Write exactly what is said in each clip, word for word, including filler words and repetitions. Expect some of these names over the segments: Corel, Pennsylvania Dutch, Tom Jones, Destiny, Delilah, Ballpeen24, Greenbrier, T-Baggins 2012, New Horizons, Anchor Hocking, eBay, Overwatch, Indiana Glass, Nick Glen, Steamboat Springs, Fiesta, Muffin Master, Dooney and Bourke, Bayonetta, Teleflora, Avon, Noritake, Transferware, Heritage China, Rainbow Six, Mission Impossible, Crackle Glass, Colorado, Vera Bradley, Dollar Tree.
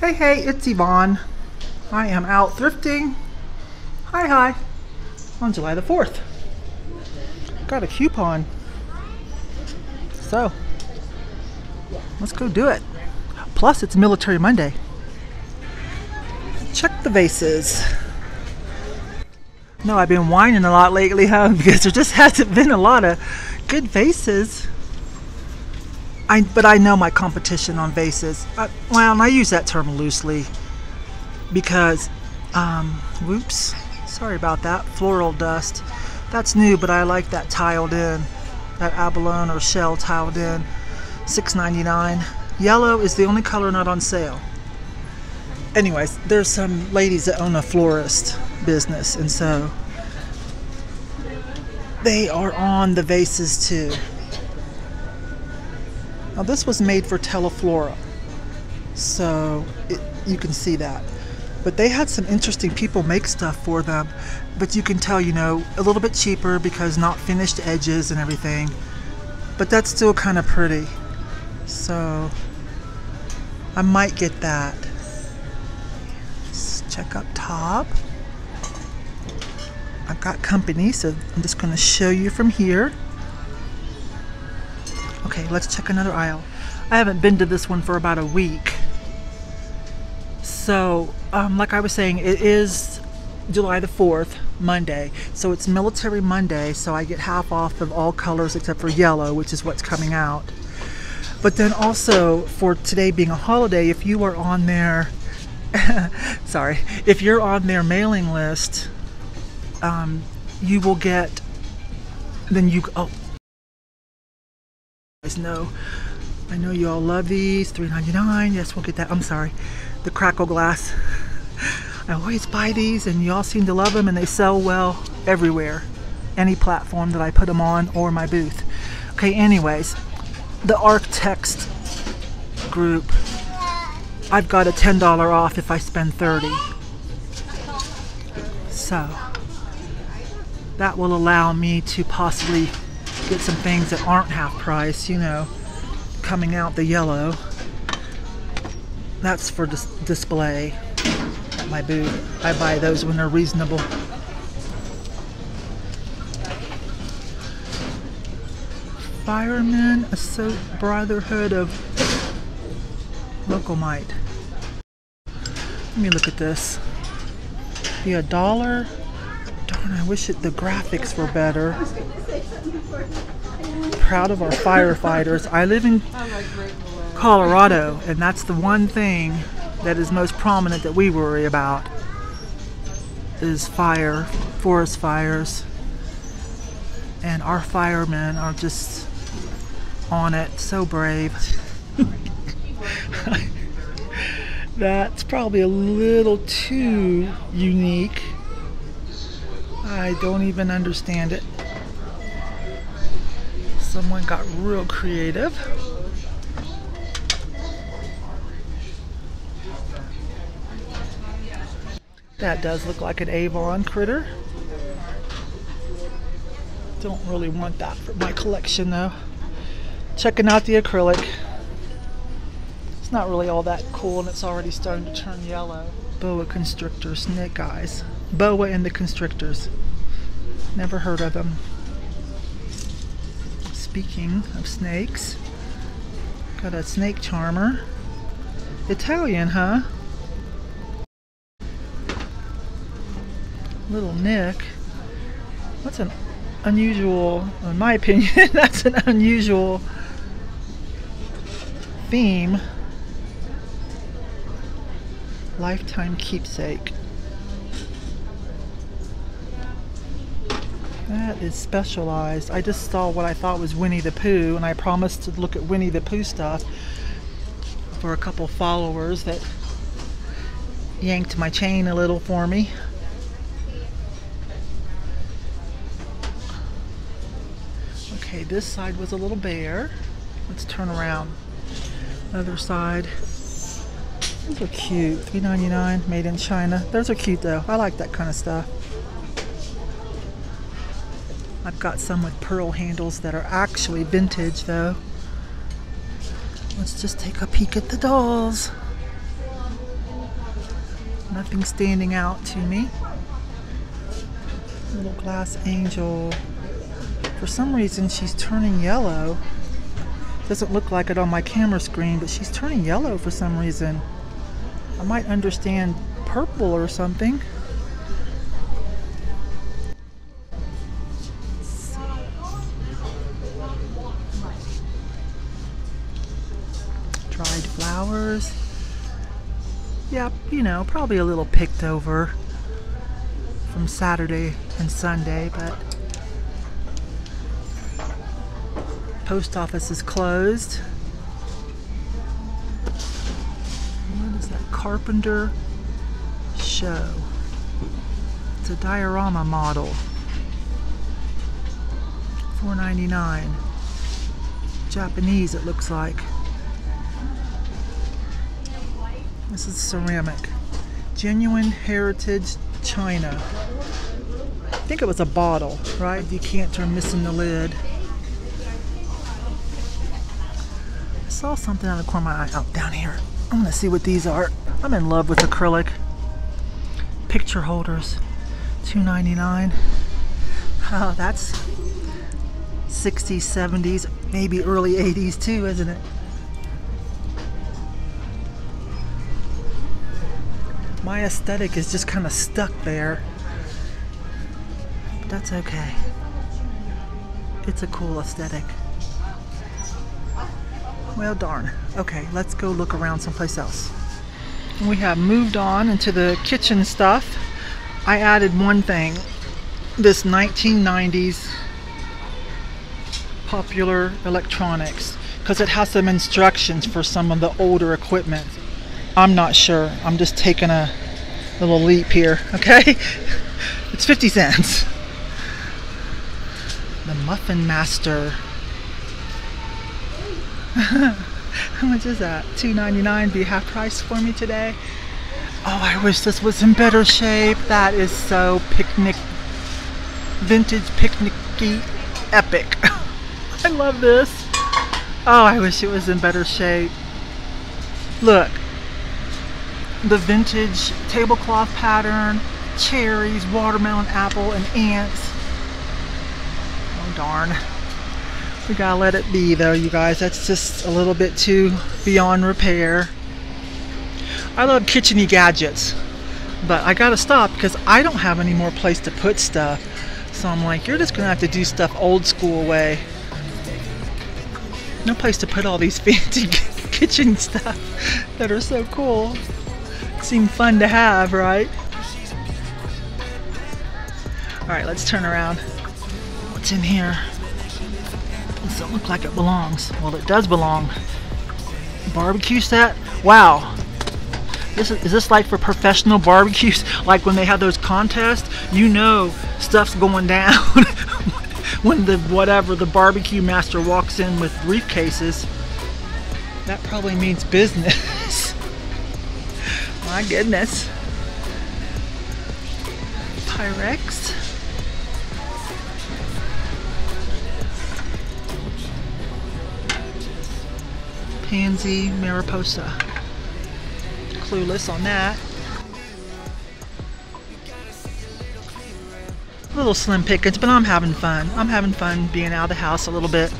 Hey, hey, it's Yvonne. I am out thrifting. Hi, hi. On July the fourth. Got a coupon. So, let's go do it. Plus, it's Military Monday. Check the vases. No, I've been whining a lot lately, huh? Because there just hasn't been a lot of good vases. I, but I know my competition on vases. I, well, and I use that term loosely because, um, whoops, sorry about that, floral dust. That's new, but I like that tiled in, that abalone or shell tiled in, six ninety-nine. Yellow is the only color not on sale. Anyways, there's some ladies that own a florist business, and so they are on the vases too. Now this was made for Teleflora, so it, you can see that. But they had some interesting people make stuff for them, but you can tell, you know, a little bit cheaper because not finished edges and everything. But that's still kind of pretty, so I might get that. Let's check up top. I've got company, so I'm just going to show you from here. Okay, let's check another aisle. I haven't been to this one for about a week. So, um, like I was saying, it is July the fourth, Monday. So it's Military Monday, so I get half off of all colors except for yellow, which is what's coming out. But then also, for today being a holiday, if you are on their, sorry, if you're on their mailing list, um, you will get, then you, oh. Guys know, I know you all love these, three ninety-nine. Yes, we'll get that. I'm sorry, the Crackle Glass. I always buy these, and y'all seem to love them, and they sell well everywhere, any platform that I put them on or my booth. Okay, anyways, the Architects group. I've got a ten dollar off if I spend thirty dollars. So that will allow me to possibly get some things that aren't half price, you know, coming out the yellow. That's for dis display at my booth. I buy those when they're reasonable. Firemen Assault Brotherhood of Local Might. Let me look at this. Be a dollar. Darn, I wish it, the graphics were better. Proud of our firefighters. I live in Colorado, and that's the one thing that is most prominent that we worry about is fire, forest fires, and our firemen are just on it, so brave. That's probably a little too unique. I don't even understand it. Someone got real creative. That does look like an Avon critter. Don't really want that for my collection though. Checking out the acrylic. It's not really all that cool, and it's already starting to turn yellow. Boa constrictor, snake eyes. Boa and the constrictors. Never heard of them. Speaking of snakes, got a snake charmer. Italian, huh? Little Nick. That's an unusual, in my opinion, that's an unusual theme. Lifetime keepsake. That is Specialized. I just saw what I thought was Winnie the Pooh, and I promised to look at Winnie the Pooh stuff for a couple followers that yanked my chain a little for me. Okay, this side was a little bare. Let's turn around. Other side. Those are cute. three ninety-nine, made in China. Those are cute though. I like that kind of stuff. I've got some with pearl handles that are actually vintage though. Let's just take a peek at the dolls. Nothing standing out to me. Little glass angel. For some reason she's turning yellow. Doesn't look like it on my camera screen, but she's turning yellow for some reason. I might understand purple or something. Dried flowers. Yeah, you know, probably a little picked over from Saturday and Sunday, but post office is closed. What is that? Carpenter show. It's a diorama model. four ninety-nine. Japanese, it looks like. This is ceramic. Genuine Heritage China. I think it was a bottle, right? You can't turn missing the lid. I saw something on the corner of my eye. Oh, down here. I'm gonna see what these are. I'm in love with acrylic picture holders. two ninety-nine. Oh, that's sixties, seventies, maybe early eighties too, isn't it? My aesthetic is just kind of stuck there. But that's okay. It's a cool aesthetic. Well, darn. Okay, let's go look around someplace else. We have moved on into the kitchen stuff. I added one thing. This nineteen nineties popular electronics, because it has some instructions for some of the older equipment. I'm not sure. I'm just taking a little leap here, okay? It's fifty cents. The Muffin Master. How much is that? two ninety-nine. Be half price for me today. Oh, I wish this was in better shape. That is so picnic, vintage picnicky, epic. I love this. Oh, I wish it was in better shape. Look, the vintage tablecloth pattern, cherries, watermelon, apple, and ants. Oh darn. We gotta let it be though, you guys. That's just a little bit too beyond repair. I love kitcheny gadgets, but I gotta stop because I don't have any more place to put stuff. So I'm like, you're just gonna have to do stuff old school way. No place to put all these fancy kitchen stuff that are so cool. Seem fun to have, right? All right, let's turn around. What's in here? Doesn't look like it belongs. Well, it does belong. Barbecue set. Wow. This is, is this like for professional barbecues? Like when they have those contests, you know stuff's going down when the whatever the barbecue master walks in with briefcases. That probably means business. My goodness. Pyrex. Pansy Mariposa. Clueless on that. A little slim pickings, but I'm having fun. I'm having fun being out of the house a little bit.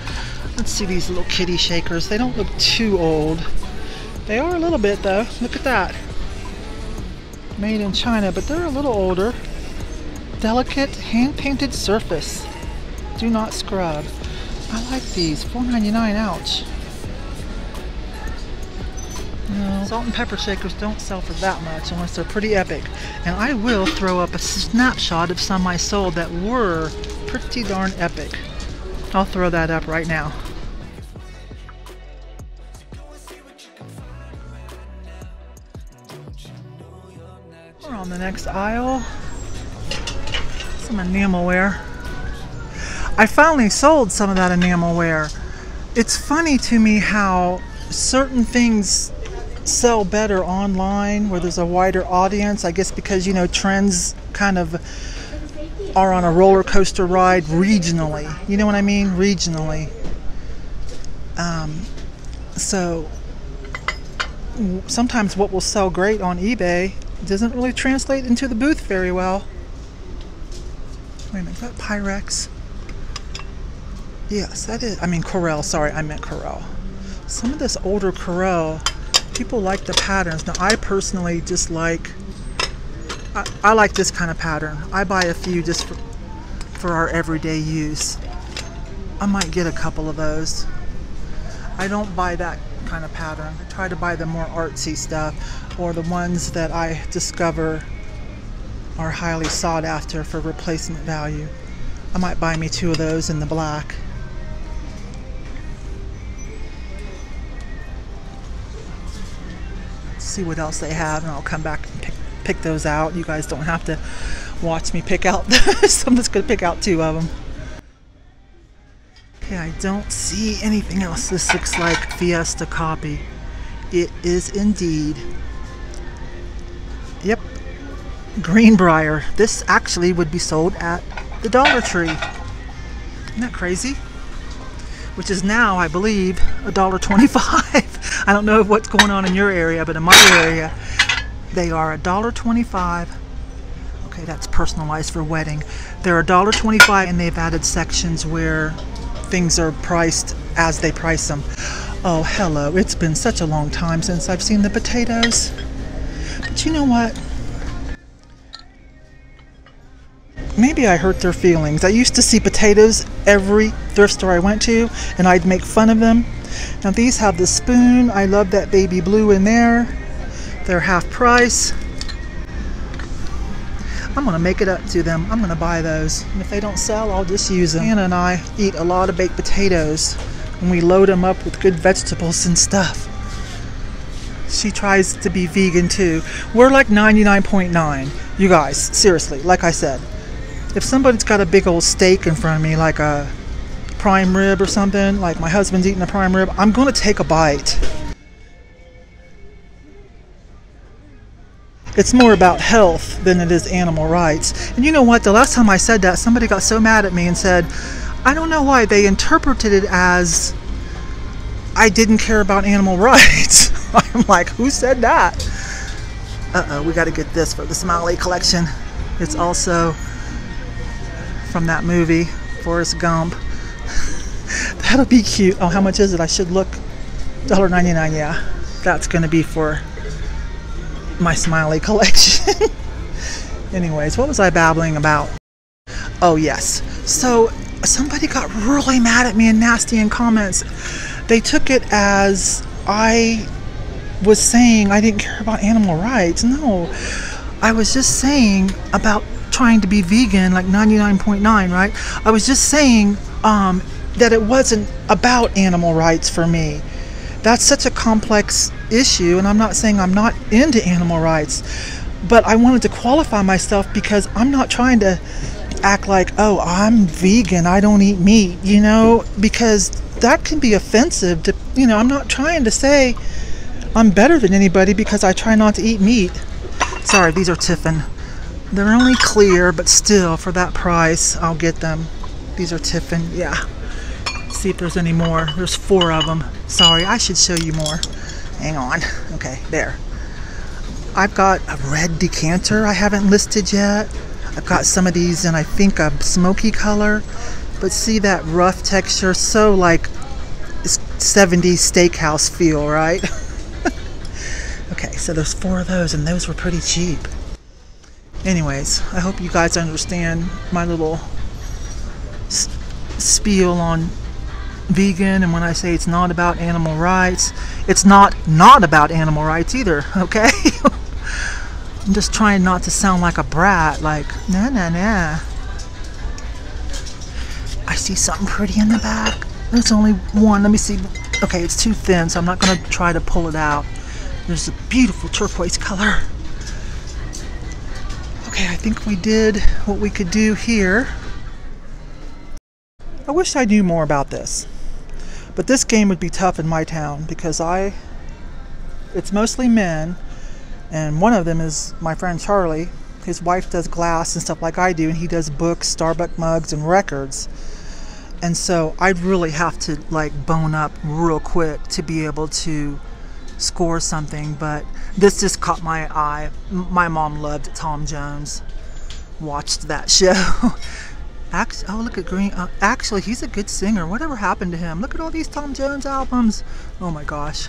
Let's see these little kitty shakers. They don't look too old. They are a little bit though. Look at that. Made in China, but they're a little older. Delicate hand-painted surface. Do not scrub. I like these. four ninety-nine. Ouch. No. Salt and pepper shakers don't sell for that much unless they're pretty epic. And I will throw up a snapshot of some I sold that were pretty darn epic. I'll throw that up right now. We're on the next aisle. Some enamelware. I finally sold some of that enamelware. It's funny to me how certain things sell better online where there's a wider audience, I guess, because you know trends kind of are on a roller coaster ride regionally, you know what I mean, regionally. Um, so sometimes what will sell great on eBay It doesn't really translate into the booth very well. Wait a minute, is that Pyrex? Yes, that is. I mean Corel, sorry, I meant Corel. Some of this older Corel, people like the patterns. Now I personally just like, I, I like this kind of pattern. I buy a few just for, for our everyday use. I might get a couple of those. I don't buy that kind of pattern. I try to buy the more artsy stuff, or the ones that I discover are highly sought after for replacement value. I might buy me two of those in the black. Let's see what else they have, and I'll come back and pick, pick those out. You guys don't have to watch me pick out those. I'm just going to pick out two of them. Okay, I don't see anything else. This looks like Fiesta copy. It is indeed. Yep. Greenbrier. This actually would be sold at the Dollar Tree. Isn't that crazy? Which is now, I believe, a dollar twenty-five. I don't know what's going on in your area, but in my area, they are a dollar twenty-five. Okay, that's personalized for wedding. They're a dollar twenty-five, and they've added sections where things are priced as they price them. Oh, hello. It's been such a long time since I've seen the potatoes. But you know what? Maybe I hurt their feelings. I used to see potatoes every thrift store I went to, and I'd make fun of them. Now these have the spoon. I love that baby blue in there. They're half price. I'm gonna make it up to them. I'm gonna buy those. And if they don't sell, I'll just use them. Anna and I eat a lot of baked potatoes, and we load them up with good vegetables and stuff. She tries to be vegan too. We're like ninety-nine point nine. You guys, seriously, like I said, if somebody's got a big old steak in front of me, like a prime rib or something, like my husband's eating a prime rib, I'm going to take a bite. It's more about health than it is animal rights. And you know what? The last time I said that, somebody got so mad at me and said, I don't know why they interpreted it as I didn't care about animal rights. I'm like, who said that? Uh-oh, we got to get this for the Smiley collection. It's also from that movie, Forrest Gump. That'll be cute. Oh, how much is it? I should look. a dollar ninety-nine, yeah. That's going to be for my Smiley collection. Anyways, what was I babbling about? Oh, yes. So, somebody got really mad at me and nasty in comments. They took it as I was saying I didn't care about animal rights. No. I was just saying about trying to be vegan, like ninety-nine point nine, right? I was just saying um, that it wasn't about animal rights for me. That's such a complex issue, and I'm not saying I'm not into animal rights, but I wanted to qualify myself because I'm not trying to act like, oh, I'm vegan, I don't eat meat, you know, because that can be offensive to, you know, I'm not trying to say I'm better than anybody because I try not to eat meat. Sorry, these are Tiffin. They're only clear, but still, for that price, I'll get them. These are Tiffin, yeah. See if there's any more. There's four of them. Sorry, I should show you more. Hang on. Okay, there. I've got a red decanter I haven't listed yet. I've got some of these in, I think, a smoky color. But see that rough texture? So, like, seventies steakhouse feel, right? Okay, so there's four of those, and those were pretty cheap. Anyways, I hope you guys understand my little spiel on vegan, and when I say it's not about animal rights, it's not not about animal rights either, okay? I'm just trying not to sound like a brat, like, nah, nah, nah. I see something pretty in the back. There's only one. Let me see. Okay, it's too thin, so I'm not going to try to pull it out. There's a beautiful turquoise color. Okay, I think we did what we could do here. I wish I knew more about this, but this game would be tough in my town because I, it's mostly men, and one of them is my friend Charlie. His wife does glass and stuff like I do, and he does books, Starbucks mugs, and records. And so I'd really have to like bone up real quick to be able to score something, but this just caught my eye. My mom loved Tom Jones, watched that show. Actually, oh, look at Green. Uh, actually, he's a good singer. Whatever happened to him? Look at all these Tom Jones albums. Oh my gosh.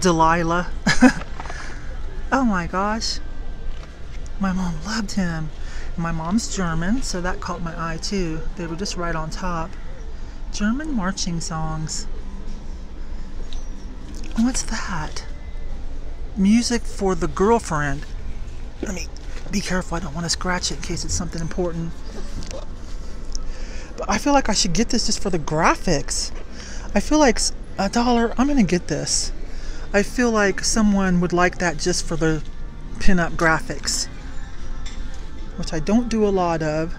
Delilah. Oh my gosh. My mom loved him. My mom's German, so that caught my eye too. They were just right on top. German marching songs. What's that? Music for the girlfriend. Let me be careful. I don't want to scratch it in case it's something important. But I feel like I should get this just for the graphics. I feel like a dollar. I'm going to get this. I feel like someone would like that just for the pin-up graphics, which I don't do a lot of.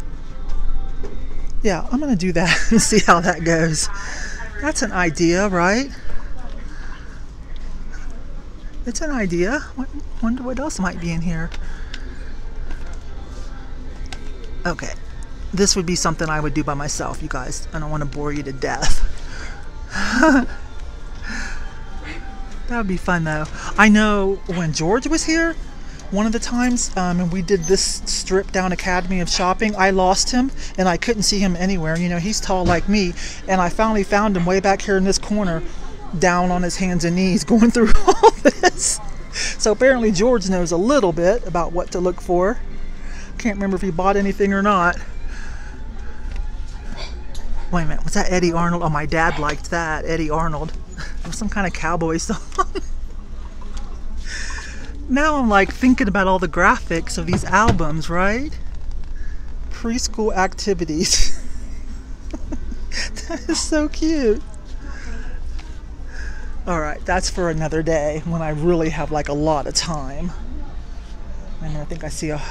Yeah, I'm going to do that and see how that goes. That's an idea, right? It's an idea. I wonder what else might be in here. Okay. This would be something I would do by myself, you guys. I don't want to bore you to death. That would be fun, though. I know when George was here, one of the times, um, and we did this strip down Academy of shopping, I lost him, and I couldn't see him anywhere. You know, he's tall like me, and I finally found him way back here in this corner, down on his hands and knees, going through all this. So apparently George knows a little bit about what to look for. Can't remember if he bought anything or not. Wait a minute, was that Eddie Arnold? Oh, my dad liked that, Eddie Arnold. It was some kind of cowboy song. Now I'm like thinking about all the graphics of these albums, right? Preschool activities. That is so cute. All right, that's for another day when I really have like a lot of time. And I think I see a,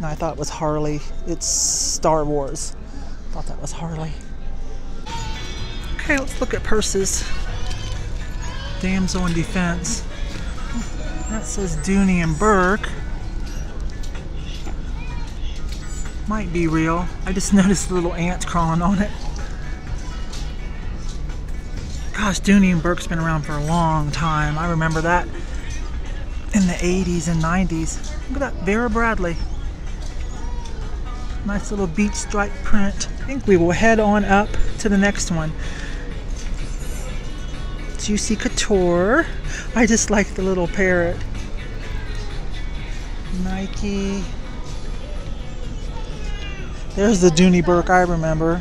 no, I thought it was Harley. It's Star Wars. I thought that was Harley. Okay, let's look at purses. Damsel in Defense. That says Dooney and Bourke. Might be real. I just noticed the little ant crawling on it. Gosh, Dooney and Bourke's been around for a long time. I remember that in the eighties and nineties. Look at that, Vera Bradley. Nice little beach stripe print. I think we will head on up to the next one. Juicy Couture. I just like the little parrot. Nike. There's the Dooney Bourke I remember.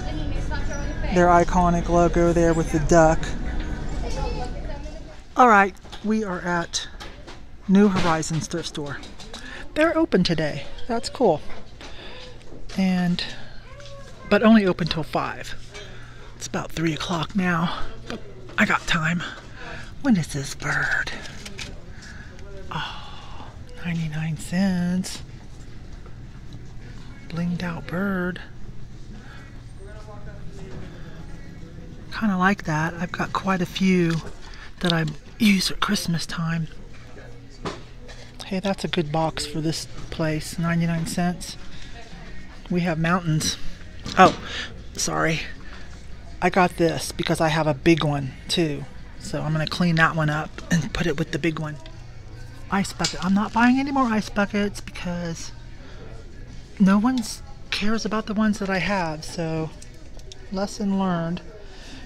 Their iconic logo there with the duck. All right, we are at New Horizons thrift store. They're open today. That's cool. And but only open till five. It's about three o'clock now. But I got time. When is this bird? Oh, ninety-nine cents. Blinged out bird. Kind of like that. I've got quite a few that I use at Christmas time. Hey, that's a good box for this place. ninety-nine cents. We have mountains. Oh, sorry. I got this because I have a big one too, so I'm gonna clean that one up and put it with the big one. Ice bucket. I'm not buying any more ice buckets because no one cares about the ones that I have, so lesson learned.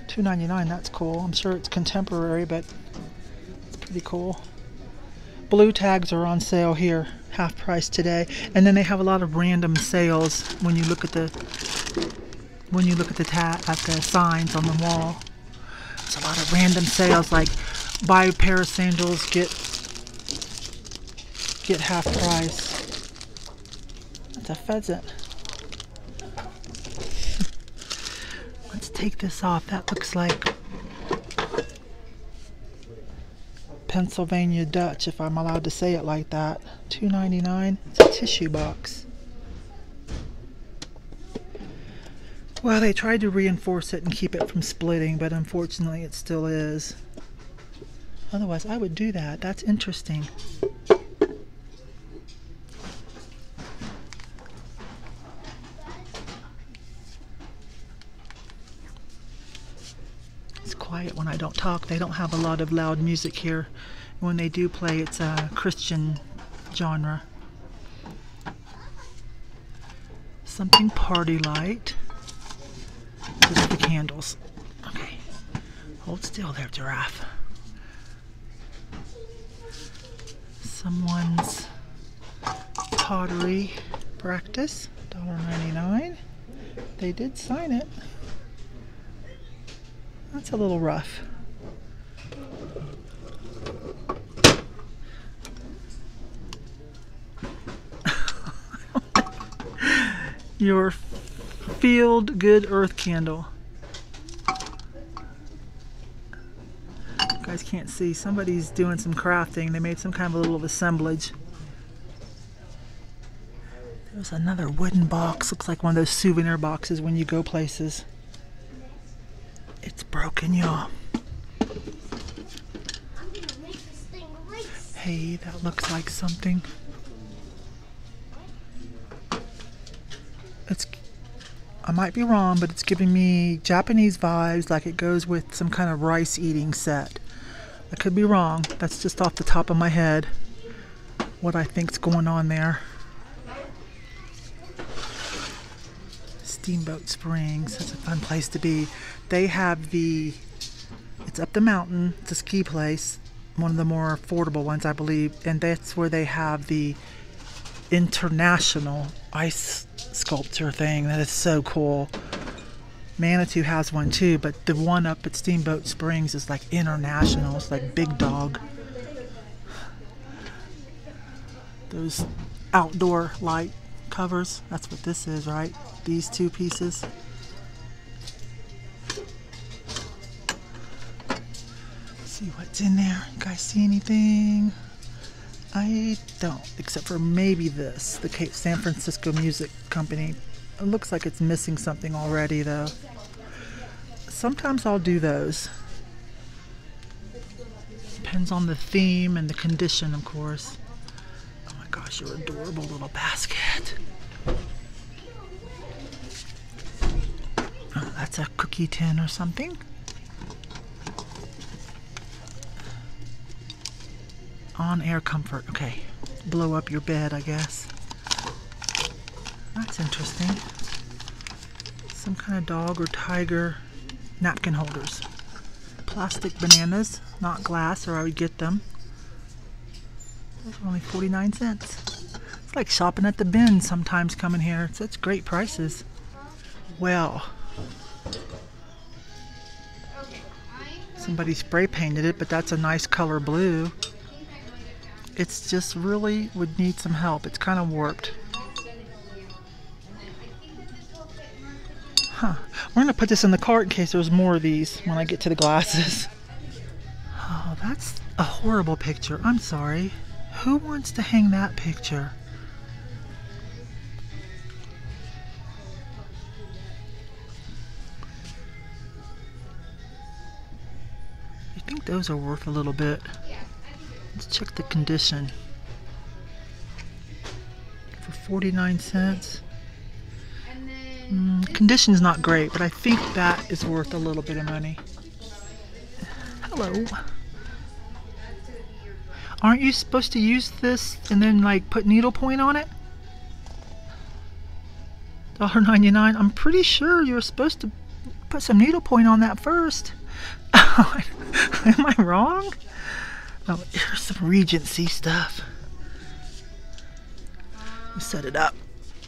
two ninety-nine, that's cool. I'm sure it's contemporary, but it's pretty cool. Blue tags are on sale here, half price today, and then they have a lot of random sales when you look at the when you look at the ta at the signs on the wall. There's a lot of random sales, like buy a pair of sandals, get get half price. That's a pheasant. Let's take this off. That looks like Pennsylvania Dutch, if I'm allowed to say it like that. two ninety-nine. It's a tissue box. Well, they tried to reinforce it and keep it from splitting, but unfortunately it still is. Otherwise, I would do that. That's interesting. It's quiet when I don't talk. They don't have a lot of loud music here when they do play, it's a Christian genre. Something party light. Just the candles. Okay. Hold still there, giraffe. Someone's pottery practice. one dollar ninety-nine. They did sign it. That's a little rough. Your field Good Earth candle. You guys can't see. Somebody's doing some crafting. They made some kind of a little assemblage. There's another wooden box. Looks like one of those souvenir boxes when you go places. It's broken, y'all. Hey, that looks like something. It's, I might be wrong, but it's giving me Japanese vibes, like it goes with some kind of rice eating set. I could be wrong. That's just off the top of my head what I think's going on there. Steamboat Springs, that's a fun place to be. They have the, it's up the mountain, it's a ski place, one of the more affordable ones, I believe, and that's where they have the international ice sculpture thing. That is so cool. Manitou has one too, but the one up at Steamboat Springs is like international. It's like big dog. Those outdoor light covers. That's what this is, right? These two pieces. Let's see what's in there. You guys see anything? I don't, except for maybe this, the Cape San Francisco Music Company. It looks like it's missing something already, though. Sometimes I'll do those. Depends on the theme and the condition, of course. Oh my gosh, your adorable little basket. Oh, that's a cookie tin or something. On-air comfort. Okay. Blow up your bed, I guess. That's interesting. Some kind of dog or tiger napkin holders. Plastic bananas, not glass, or I would get them. Those are only forty-nine cents. It's like shopping at the bin sometimes coming here. It's such great prices. Well. Somebody spray painted it, but that's a nice color blue. It's just really would need some help. It's kind of warped. Huh. We're going to put this in the cart in case there's more of these when I get to the glasses. Oh, that's a horrible picture. I'm sorry. Who wants to hang that picture? I think those are worth a little bit. Let's check the condition. For forty-nine cents. Mm, condition's not great, but I think that is worth a little bit of money. Hello. Aren't you supposed to use this and then like put needlepoint on it? one dollar ninety-nine. I'm pretty sure you're supposed to put some needlepoint on that first. Am I wrong? Oh, here's some Regency stuff. We set it up.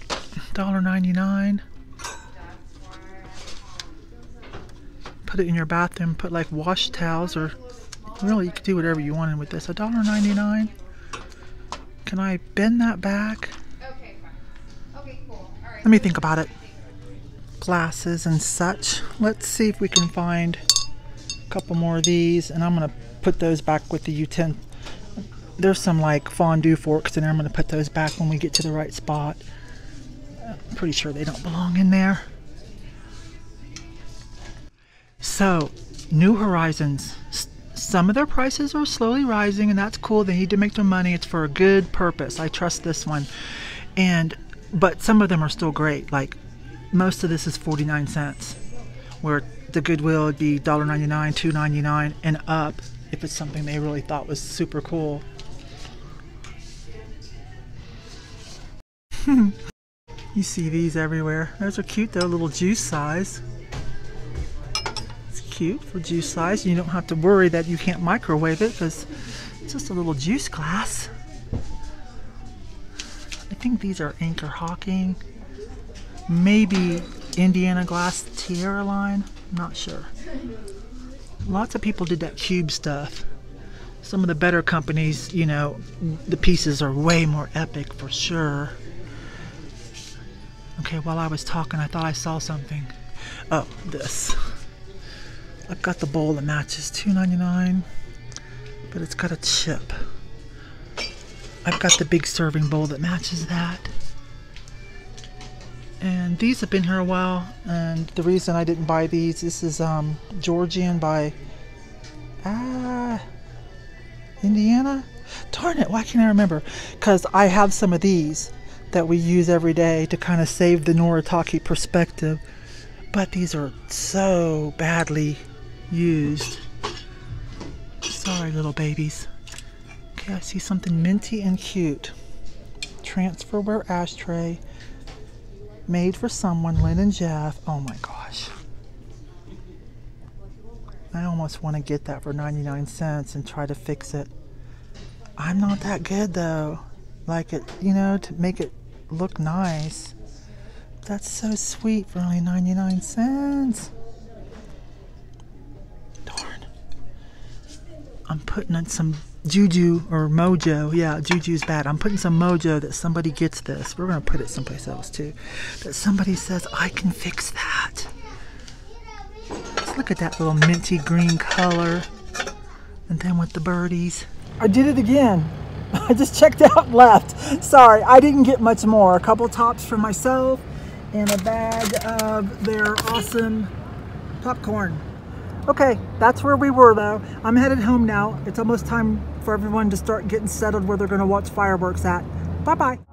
one dollar ninety-nine. Put it in your bathroom. Put like wash towels, or really you could do whatever you wanted with this. one dollar ninety-nine. Can I bend that back? Let me think about it. Glasses and such. Let's see if we can find a couple more of these, and I'm gonna put those back with the utensil. There's some like fondue forks in there. I'm going to put those back when we get to the right spot. I'm pretty sure they don't belong in there. So, New Horizons. Some of their prices are slowly rising, and that's cool. They need to make their money. It's for a good purpose. I trust this one. And but some of them are still great. Like most of this is forty-nine cents, where the Goodwill would be one dollar ninety-nine, two ninety-nine, and up. if it's something they really thought was super cool. You see these everywhere. Those are cute though, little juice size. It's cute for juice size. You don't have to worry that you can't microwave it because it's just a little juice glass. I think these are Anchor Hocking. Maybe Indiana Glass Tierra line. I'm not sure. Lots of people did that cube stuff. Some of the better companies, you know, the pieces are way more epic for sure. Okay, while I was talking, I thought I saw something. Oh, this. I've got the bowl that matches, two ninety-nine, but it's got a chip. I've got the big serving bowl that matches that. And these have been here a while, and the reason I didn't buy these, this is um, Georgian by ah, Indiana? Darn it, why can't I remember? Because I have some of these that we use every day to kind of save the Noritake perspective, but these are so badly used. Sorry, little babies. Okay, I see something minty and cute. Transferware ashtray, made for someone, Lynn and Jeff. Oh my gosh. I almost want to get that for ninety-nine cents and try to fix it. I'm not that good though. Like it, you know, to make it look nice. That's so sweet for only ninety-nine cents. Darn. I'm putting in some juju or mojo. Yeah, juju's bad. I'm putting some mojo that somebody gets this. We're going to put it someplace else too. That somebody says, I can fix that. Let's look at that little minty green color. And then with the birdies. I did it again. I just checked out and left. Sorry, I didn't get much more. A couple tops for myself and a bag of their awesome popcorn. Okay, that's where we were though. I'm headed home now. It's almost time for everyone to start getting settled where they're going to watch fireworks at. Bye-bye.